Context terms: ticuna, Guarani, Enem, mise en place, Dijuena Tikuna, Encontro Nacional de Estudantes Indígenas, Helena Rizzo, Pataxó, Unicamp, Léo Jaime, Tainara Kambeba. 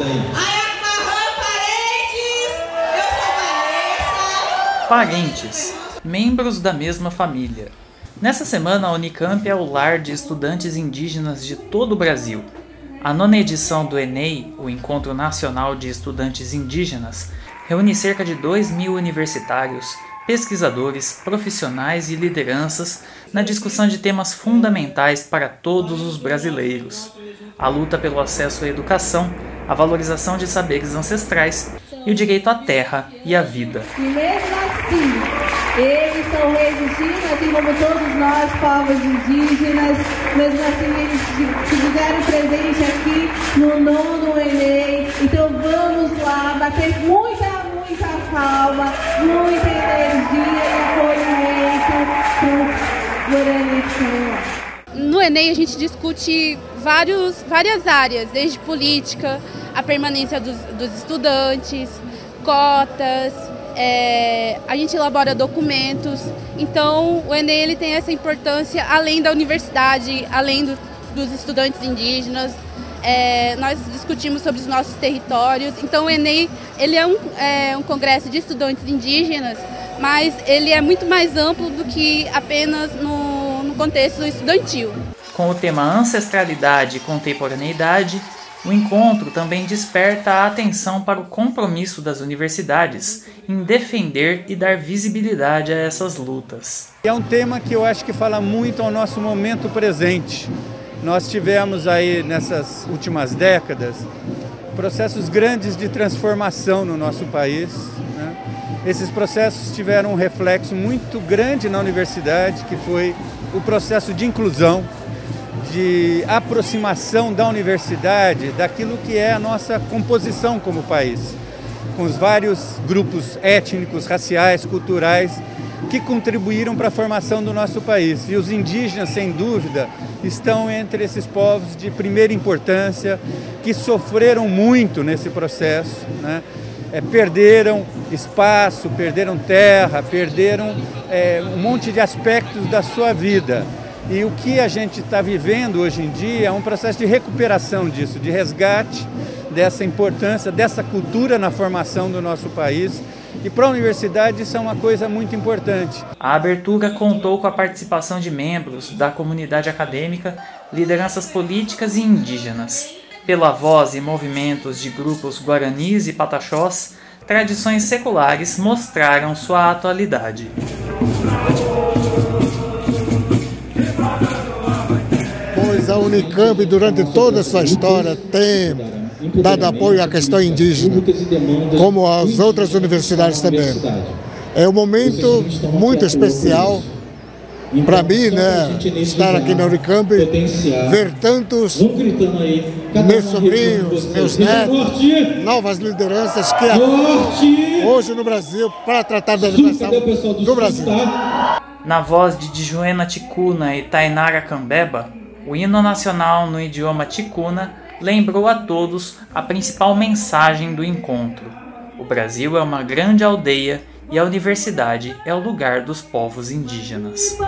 daí. Eu sou parentes, membros da mesma família. Nessa semana, a Unicamp é o lar de estudantes indígenas de todo o Brasil. A nona edição do Enem, o Encontro Nacional de Estudantes Indígenas, reúne cerca de 2.000 universitários, pesquisadores, profissionais e lideranças na discussão de temas fundamentais para todos os brasileiros. A luta pelo acesso à educação, a valorização de saberes ancestrais e o direito à terra e à vida. E mesmo assim, eles estão resistindo, assim como todos nós, povos indígenas, mesmo assim eles se fizeram presente aqui no 9º Enem. Então vamos lá, bater muita calma, muita energia e acolhimento pro Guarani. No Enem a gente discute várias áreas, desde política, a permanência dos estudantes, cotas, a gente elabora documentos. Então o Enem ele tem essa importância além da universidade, além dos estudantes indígenas. Nós discutimos sobre os nossos territórios. Então o Enem ele é um congresso de estudantes indígenas, mas ele é muito mais amplo do que apenas no contexto estudantil. Com o tema ancestralidade e contemporaneidade, o encontro também desperta a atenção para o compromisso das universidades em defender e dar visibilidade a essas lutas. É um tema que eu acho que fala muito ao nosso momento presente. Nós tivemos aí, nessas últimas décadas, processos grandes de transformação no nosso país, né? Esses processos tiveram um reflexo muito grande na universidade, que foi o processo de inclusão, de aproximação da universidade, daquilo que é a nossa composição como país, com os vários grupos étnicos, raciais, culturais, que contribuíram para a formação do nosso país. E os indígenas, sem dúvida, estão entre esses povos de primeira importância, que sofreram muito nesse processo, né? Perderam espaço, perderam terra, perderam um monte de aspectos da sua vida. E o que a gente está vivendo hoje em dia é um processo de recuperação disso, de resgate dessa importância, dessa cultura na formação do nosso país. E para a universidade isso é uma coisa muito importante. A abertura contou com a participação de membros da comunidade acadêmica, lideranças políticas e indígenas. Pela voz e movimentos de grupos guaranis e pataxós, tradições seculares mostraram sua atualidade. A Unicamp, durante toda a sua história, tem dado apoio à questão indígena, como as outras universidades também. É um momento muito especial para mim, né, estar aqui na Unicamp, ver tantos meus sobrinhos, meus netos, novas lideranças que atuam hoje no Brasil para tratar da educação do Brasil. Na voz de Dijuena Tikuna e Tainara Kambeba, o hino nacional no idioma ticuna lembrou a todos a principal mensagem do encontro. O Brasil é uma grande aldeia e a universidade é o lugar dos povos indígenas.